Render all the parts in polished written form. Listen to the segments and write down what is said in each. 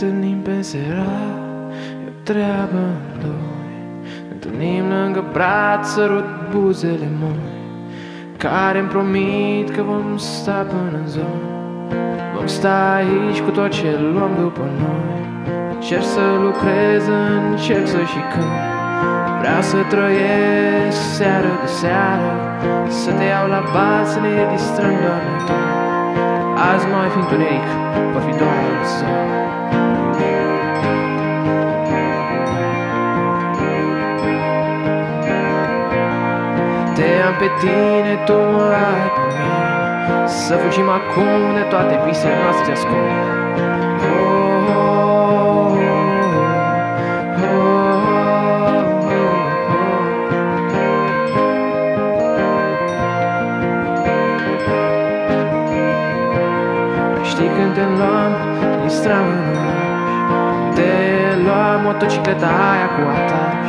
întâlnim pe serat, e o treabă în doi. Ne întâlnim lângă braț, sărut buzele moi, care-mi promit că vom sta până în zon. Vom sta aici cu tot ce luăm după noi. Încerc să lucrez, încerc să și cânt. Vreau să trăiesc seară de seară, să te iau la bat, să ne distrăm doar noi doi. Azi mai fi întuneric, va fi doar un somn. Te am pe tine, tu mă ai pe mine, să fugim acum de toate visele noastre se ascund. Știi când te luam, distram în oraș, te luam motocicleta aia cu ataș,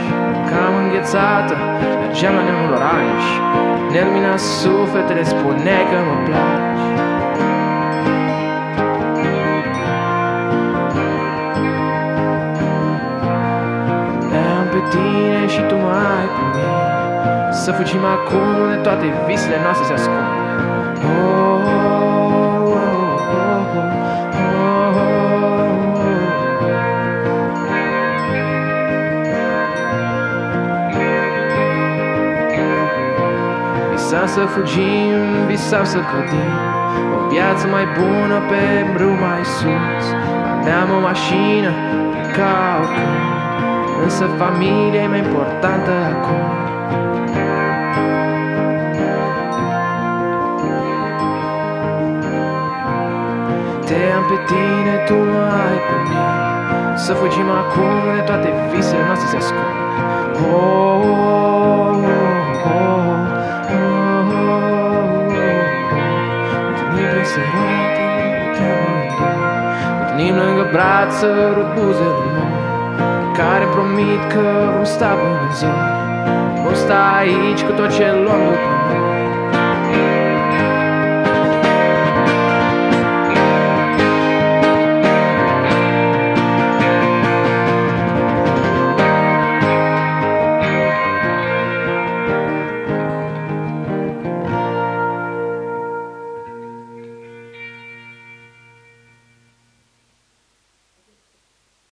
cam înghețată, mergeam la neamul oranj, ne lumina sufletele, spuneai că mă placi. Ne-am pe tine și tu mă ai pe mine, să fugim acum de toate visele noastre se ascund. Visam să fugim, visam să clădim o viață mai bună pe brâu mai sus. Aveam o mașină ca oricând, însă familia e mai importantă acum. Te am pe tine, tu mă ai pe mine, să fugim acum de toate visele noastre se ascund. Oh, oh, oh, oh. Întâlnim lângă braț, sărut buzele noi, care promit că vom sta până în zori. Vom sta aici cu tot ce luăm după noi.